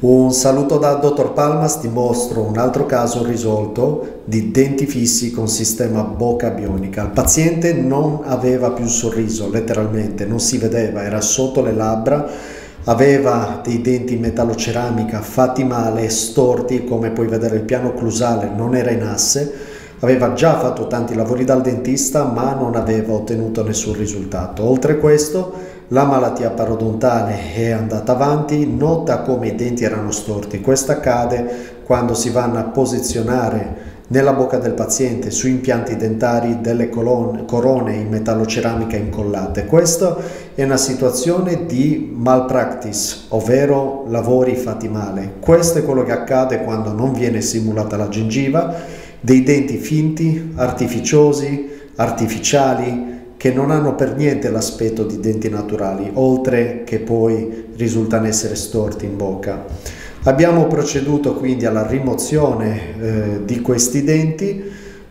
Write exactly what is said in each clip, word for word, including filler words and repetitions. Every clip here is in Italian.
Un saluto da Dottor Palmas, ti mostro un altro caso risolto di denti fissi con sistema bocca bionica. Il paziente non aveva più sorriso, letteralmente, non si vedeva, era sotto le labbra, aveva dei denti in metalloceramica fatti male, storti, come puoi vedere il piano occlusale non era in asse, aveva già fatto tanti lavori dal dentista ma non aveva ottenuto nessun risultato. Oltre questo, la malattia parodontale è andata avanti, nota come i denti erano storti. Questo accade quando si vanno a posizionare nella bocca del paziente su impianti dentari delle colonne, corone in metalloceramica incollate. Questa è una situazione di malpractice, ovvero lavori fatti male. Questo è quello che accade quando non viene simulata la gengiva, dei denti finti, artificiosi, artificiali, che non hanno per niente l'aspetto di denti naturali, oltre che poi risultano essere storti in bocca. Abbiamo proceduto quindi alla rimozione eh, di questi denti,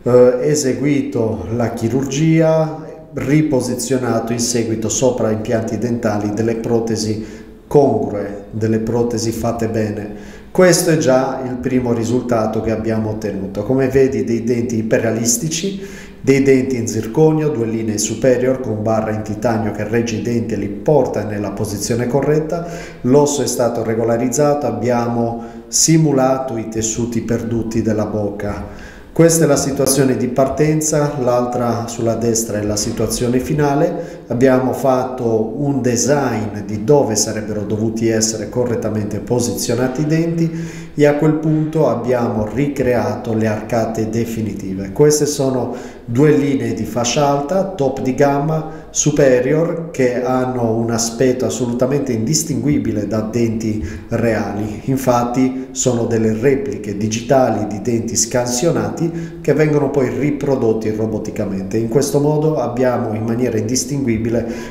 eh, eseguito la chirurgia, riposizionato in seguito sopra impianti dentali delle protesi congrue, delle protesi fatte bene. Questo è già il primo risultato che abbiamo ottenuto. Come vedi, dei denti iperrealistici, dei denti in zirconio, due linee superior con barra in titanio che regge i denti e li porta nella posizione corretta, l'osso è stato regolarizzato, abbiamo simulato i tessuti perduti della bocca. Questa è la situazione di partenza, l'altra sulla destra è la situazione finale. Abbiamo fatto un design di dove sarebbero dovuti essere correttamente posizionati i denti e a quel punto abbiamo ricreato le arcate definitive. Queste sono due linee di fascia alta, top di gamma, superior, che hanno un aspetto assolutamente indistinguibile da denti reali. Infatti sono delle repliche digitali di denti scansionati che vengono poi riprodotti roboticamente. In questo modo abbiamo in maniera indistinguibile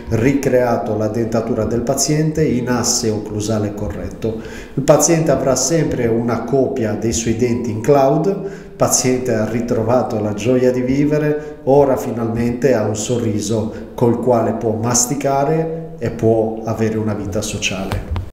ricreato la dentatura del paziente in asse occlusale corretto. Il paziente avrà sempre una copia dei suoi denti in cloud. Il paziente ha ritrovato la gioia di vivere, ora finalmente ha un sorriso col quale può masticare e può avere una vita sociale.